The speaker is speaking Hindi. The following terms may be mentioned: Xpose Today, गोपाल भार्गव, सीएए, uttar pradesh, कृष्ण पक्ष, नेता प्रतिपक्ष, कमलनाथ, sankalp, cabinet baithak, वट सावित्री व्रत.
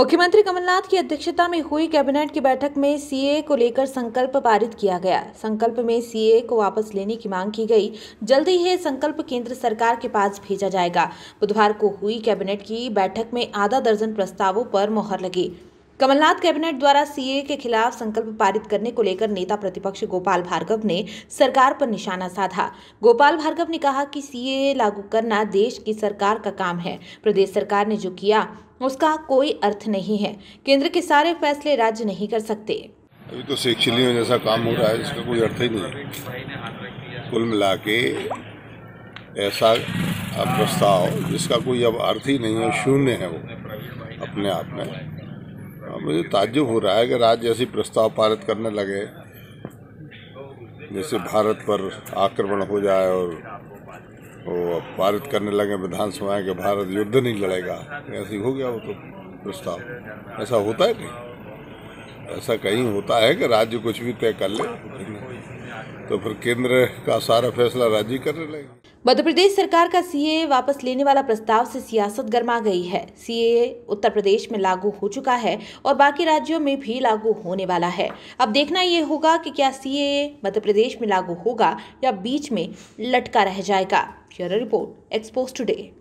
मुख्यमंत्री कमलनाथ की अध्यक्षता में हुई कैबिनेट की बैठक में सीए को लेकर संकल्प पारित किया गया। संकल्प में सीए को वापस लेने की मांग की गई। जल्दी ही संकल्प केंद्र सरकार के पास भेजा जाएगा। बुधवार को हुई कैबिनेट की बैठक में आधा दर्जन प्रस्तावों पर मोहर लगी। कमलनाथ कैबिनेट द्वारा सीए के खिलाफ संकल्प पारित करने को लेकर नेता प्रतिपक्ष गोपाल भार्गव ने सरकार पर निशाना साधा। गोपाल भार्गव ने कहा कि सीए लागू करना देश की सरकार का काम है। प्रदेश सरकार ने जो किया उसका कोई अर्थ नहीं है। केंद्र के सारे फैसले राज्य नहीं कर सकते। अभी तो सेक्चुअली में जैसा काम हो रहा है इसका कोई अर्थ ही नहीं। कुल मिला के ऐसा प्रस्ताव जिसका कोई अब अर्थ ही नहीं है, शून्य है वो अपने आप में। मुझे ताज्जुब हो रहा है कि राज्य ऐसी प्रस्ताव पारित करने लगे जैसे भारत पर आक्रमण हो जाए और वो पारित करने लगे विधानसभा में कि भारत युद्ध नहीं लड़ेगा। ऐसी हो गया वो तो प्रस्ताव। ऐसा होता है नहीं। ऐसा कहीं होता है कि राज्य कुछ भी तय कर ले तो फिर केंद्र का सारा फैसला राज्य करने लगेगा। मध्य प्रदेश सरकार का सीए वापस लेने वाला प्रस्ताव से सियासत गर्मा गई है। सीए उत्तर प्रदेश में लागू हो चुका है और बाकी राज्यों में भी लागू होने वाला है। अब देखना ये होगा कि क्या सीए मध्य प्रदेश में लागू होगा या बीच में लटका रह जाएगा। Bureau report, expose today.